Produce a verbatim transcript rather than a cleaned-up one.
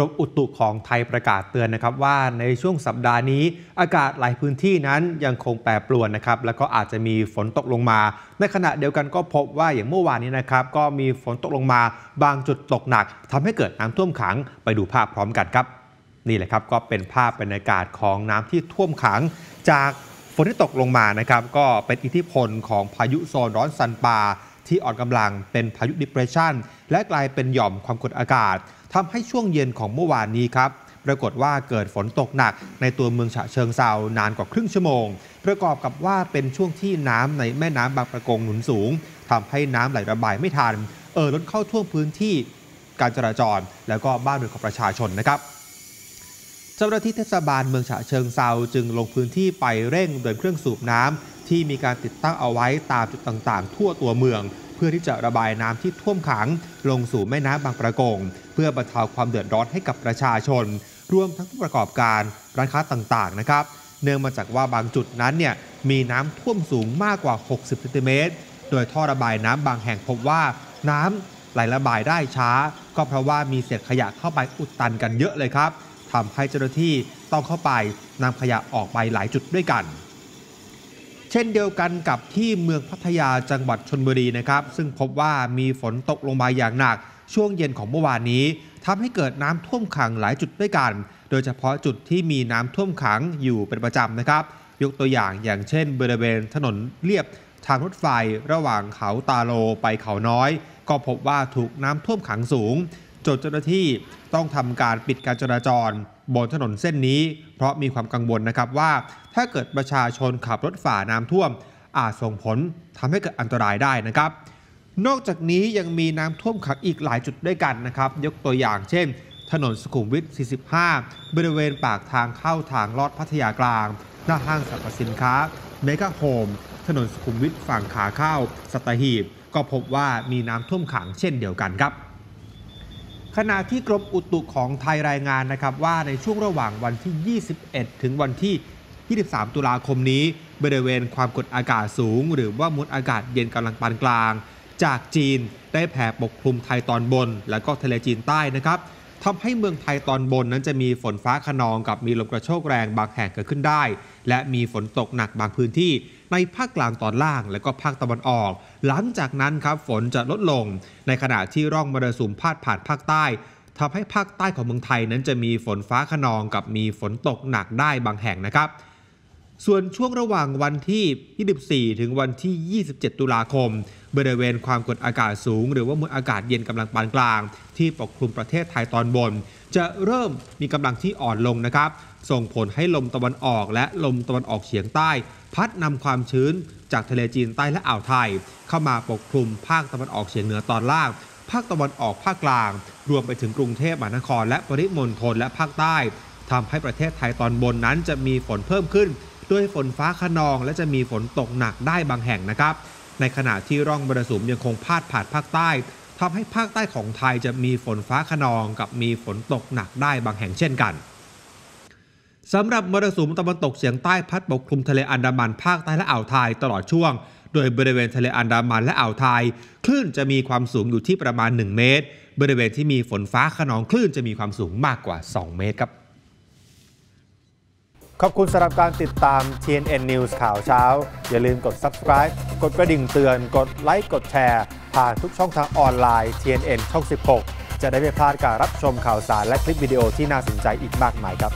รมอุตุของไทยประกาศเตือนนะครับว่าในช่วงสัปดาห์นี้อากาศหลายพื้นที่นั้นยังคงแปรปรวนนะครับแล้วก็อาจจะมีฝนตกลงมาในขณะเดียวกันก็พบว่าอย่างเมื่อวานนี้นะครับก็มีฝนตกลงมาบางจุดตกหนักทำให้เกิดน้ำท่วมขังไปดูภาพพร้อมกันครับนี่แหละครับก็เป็นภาพบรรยากาศของน้ำที่ท่วมขังจากฝนที่ตกลงมานะครับก็เป็นอิทธิพลของพายุโซนร้อนซันปาที่อ่อนกำลังเป็นพายุดิเพรสชันและกลายเป็นหย่อมความกดอากาศทำให้ช่วงเย็นของเมื่อวานนี้ครับปรากฏว่าเกิดฝนตกหนักในตัวเมืองฉะเชิงเทรานานกว่าครึ่งชั่วโมงประกอบกับว่าเป็นช่วงที่น้ำในแม่น้ำบางปะกงหนุนสูงทำให้น้ำไหลระบายไม่ทันเอ่อล้นเข้าท่วมพื้นที่การจราจรแล้วก็บ้านเรือนของประชาชนนะครับเจ้าหน้าที่เทศบาลเมืองฉะเชิงเทราจึงลงพื้นที่ไปเร่งเดินเครื่องสูบน้ำที่มีการติดตั้งเอาไว้ตามจุดต่างๆทั่วตัวเมืองเพื่อที่จะระบายน้ำที่ท่วมขังลงสู่แม่น้ำบางประกงเพื่อบรรเทาความเดือดร้อนให้กับประชาชนรวมทั้งผู้ประกอบการร้านค้าต่างๆนะครับเนื่องมาจากว่าบางจุดนั้นเนี่ยมีน้ำท่วมสูงมากกว่าหกสิบเซนติเมตรโดยท่อระบายน้ำบางแห่งพบว่าน้ำไหลระบายได้ช้าก็เพราะว่ามีเศษขยะเข้าไปอุดตันกันเยอะเลยครับทำให้เจ้าหน้าที่ต้องเข้าไปนำขยะออกไปหลายจุดด้วยกันเช่นเดียวกันกับที่เมืองพัทยาจังหวัดชลบุรีนะครับซึ่งพบว่ามีฝนตกลงมาอย่างหนักช่วงเย็นของเมื่อวานนี้ทำให้เกิดน้ำท่วมขังหลายจุดด้วยกันโดยเฉพาะจุดที่มีน้ำท่วมขังอยู่เป็นประจำนะครับยกตัวอย่างอย่างเช่นบริเวณถนนเลียบทางรถไฟระหว่างเขาตาโลไปเขาน้อยก็พบว่าถูกน้ำท่วมขังสูงจนเจ้าหน้าที่ต้องทำการปิดการจราจรบนถนนเส้นนี้เพราะมีความกังวลนะครับว่าถ้าเกิดประชาชนขับรถฝ่าน้ำท่วมอาจส่งผลทำให้เกิดอันตรายได้นะครับนอกจากนี้ยังมีน้ำท่วมขังอีกหลายจุดด้วยกันนะครับยกตัวอย่างเช่นถนนสุขุมวิทสี่สิบห้าบริเวณปากทางเข้าทางลอดพัทยากลางหน้าห้างสรรพสินค้าเมกะโฮมถนนสุขุมวิทฝั่งขาเข้าสัตหีบก็พบว่ามีน้ำท่วมขังเช่นเดียวกันครับขณะที่กรมอุตุของไทยรายงานนะครับว่าในช่วงระหว่างวันที่ ยี่สิบเอ็ด ถึงวันที่ ยี่สิบสาม ตุลาคมนี้บริเวณความกดอากาศสูงหรือว่ามวลอากาศเย็นกำลังปานกลางจากจีนได้แผ่ปกคลุมไทยตอนบนและก็ทะเลจีนใต้นะครับทำให้เมืองไทยตอนบนนั้นจะมีฝนฟ้าคะนองกับมีลมกระโชกแรงบางแห่งเกิดขึ้นได้และมีฝนตกหนักบางพื้นที่ในภาคกลางตอนล่างและก็ภาคตะวันออกหลังจากนั้นครับฝนจะลดลงในขณะที่ร่องมรสุมพาดผ่านภาคใต้ทำให้ภาคใต้ของเมืองไทยนั้นจะมีฝนฟ้าคะนองกับมีฝนตกหนักได้บางแห่งนะครับส่วนช่วงระหว่างวันที่ยี่สิบสี่ถึงวันที่ยี่สิบเจ็ดตุลาคมบริเวณความกดอากาศสูงหรือว่ามวลอากาศเย็นกำลังปานกลางที่ปกคลุมประเทศไทยตอนบนจะเริ่มมีกำลังที่อ่อนลงนะครับส่งผลให้ลมตะวันออกและลมตะวันออกเฉียงใต้พัดนำความชื้นจากทะเลจีนใต้และอ่าวไทยเข้ามาปกคลุมภาคตะวันออกเฉียงเหนือตอนล่างภาคตะวันออกภาคกลางรวมไปถึงกรุงเทพมหานครและปริมณฑลและภาคใต้ทำให้ประเทศไทยตอนบนนั้นจะมีฝนเพิ่มขึ้นด้วยฝนฟ้าคะนองและจะมีฝนตกหนักได้บางแห่งนะครับในขณะที่ร่องมรสุมยังคงพาดผ่านภาคใต้ทำให้ภาคใต้ของไทยจะมีฝนฟ้าคะนองกับมีฝนตกหนักได้บางแห่งเช่นกันสำหรับมรสุมตะวันตกเฉียงใต้พัดปกคลุมทะเลอันดามันภาคใต้และอ่าวไทยตลอดช่วงโดยบริเวณทะเลอันดามันและอ่าวไทยคลื่นจะมีความสูงอยู่ที่ประมาณหนึ่งเมตรบริเวณที่มีฝนฟ้าคะนองคลื่นจะมีความสูงมากกว่าสองเมตรครับขอบคุณสำหรับการติดตาม ที เอ็น เอ็น News ข่าวเช้าอย่าลืมกด Subscribe กดกระดิ่งเตือนกดไลค์กดแชร์ผ่านทุกช่องทางออนไลน์ ที เอ็น เอ็น ช่อง สิบหกจะได้ไม่พลาดการรับชมข่าวสารและคลิปวิดีโอที่น่าสนใจอีกมากมายครับ